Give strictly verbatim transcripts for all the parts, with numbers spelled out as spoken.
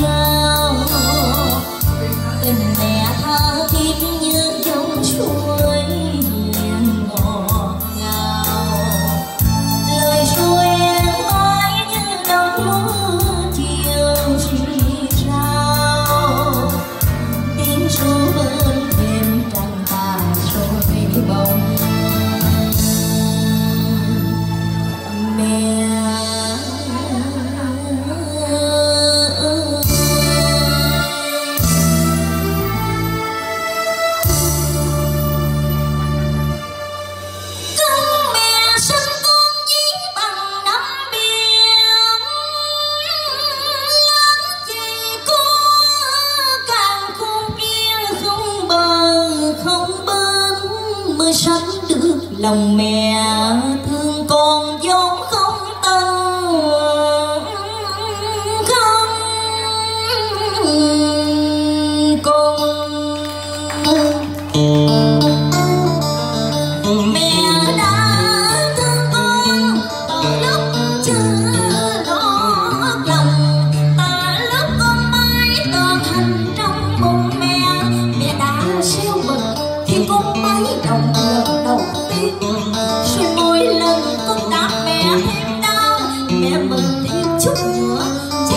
nhau. Tình mẹ tha thiết như dòng suối hiền ngọt ngào, lời ru em mãi như nắng mưa chiều rì rào. Tiếng ru bên đêm trăng tà rồi bóng mẹ. Lòng mẹ thương con vốn không tân không con. Mẹ đã thương con từ lúc chưa lót lòng, từ lúc con mới tơ thành trong bụng mẹ, mẹ đã siêu bậc khi con mới đồng lần đầu tiên. Rồi mỗi lần con đáp mẹ thêm đau, mẹ mừng thêm chút nữa chỉ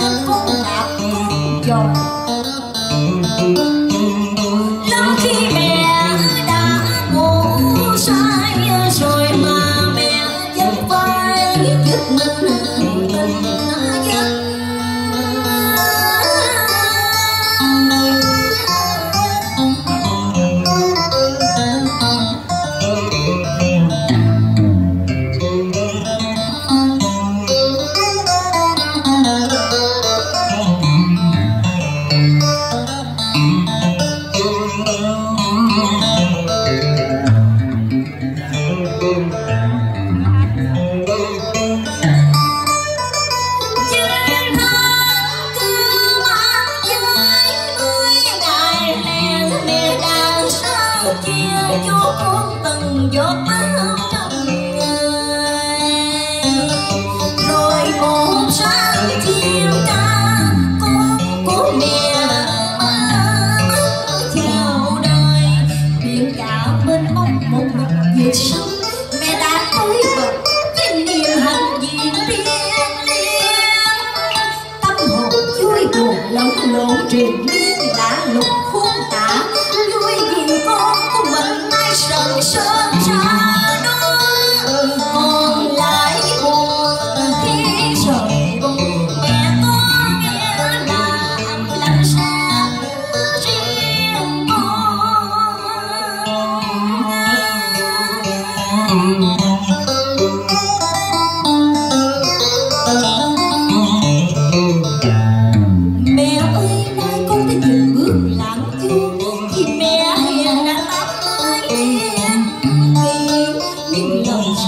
là con đạp con giọt. Lắm khi mẹ đã ngủ sai rồi mà mẹ vẫn phải giật mình mình. Chia cho con từng giọt máu trong người, rồi một sáng chiều ca con của mẹ mà bước chào đời. Biển cả bên ông một mình về sông, mẹ đã cối bật với niềm hạnh diện riêng liêng. Tâm hồn vui buồn lẫn lộn triền miên đã lục khuôn tả vui vì con của mình nay sần sớm ra đôi. Còn lại buồn khi trời buồn, mẹ có nghĩa là làm sao riêng con. Đã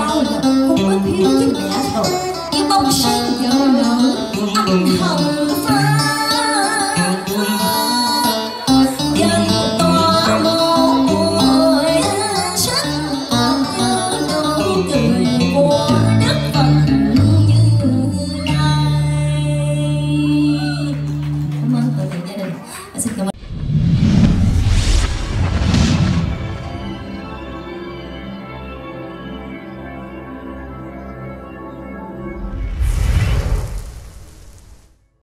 bao lần con mới thiếu với mẹ rồi.